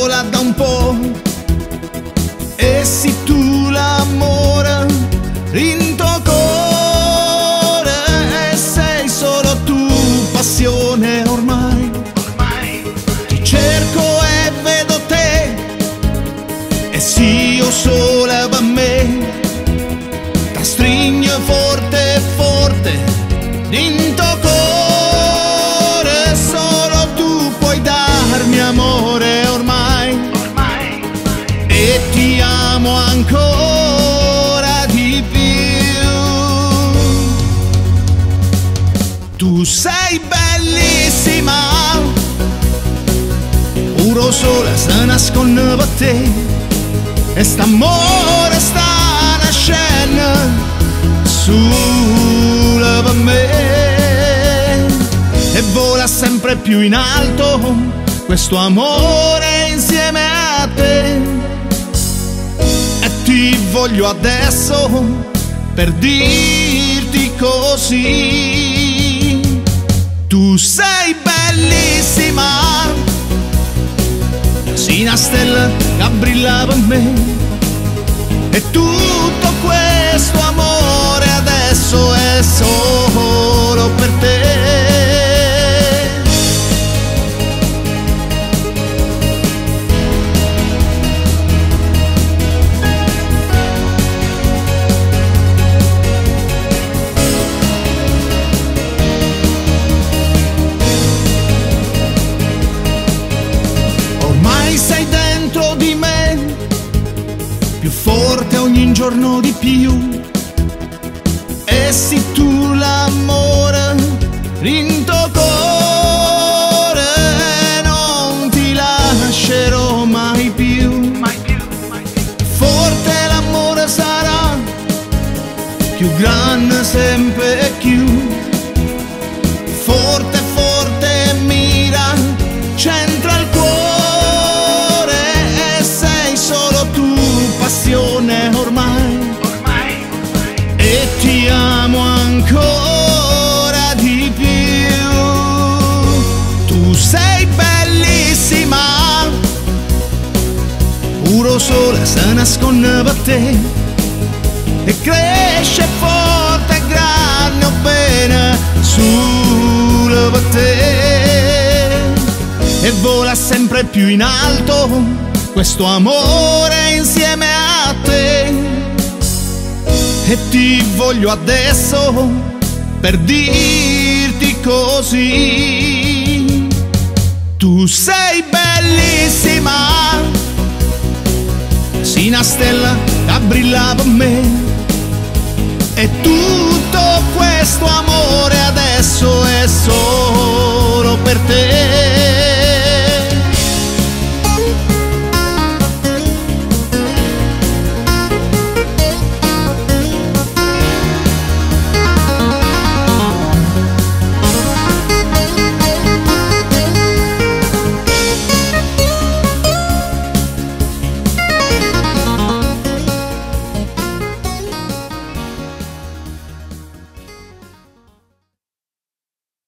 sola da un po', e se tu l'amore in tuo cuore, e sei solo tu passione ormai. Ti cerco e vedo te, e se io sola va a me, ti stringo forte forte in tuo cuore. Amore ormai, e ti amo ancora di più. Tu sei bellissima, puro sole se nascondeva te, e st'amore sta nascendo sulla me, e vola sempre più in alto questo amore insieme a te. E ti voglio adesso per dirti così. Tu sei bellissima, sei una stella che brillava in me, e tutto questo amore adesso è solo per te. Forte ogni giorno di più, e se tu l'amore in tuo cuore, non ti lascerò mai più. Forte l'amore sarà più grande sempre più. Forte forte mira centra il cuore. Ormai, e ti amo ancora di più. Tu sei bellissima, puro sole se nascondeva te, e cresce forte e grande bene sulla te, e vola sempre più in alto questo amore insieme a te. E ti voglio adesso per dirti così. Tu sei bellissima, sei una stella che brillava per me, e tutto questo amore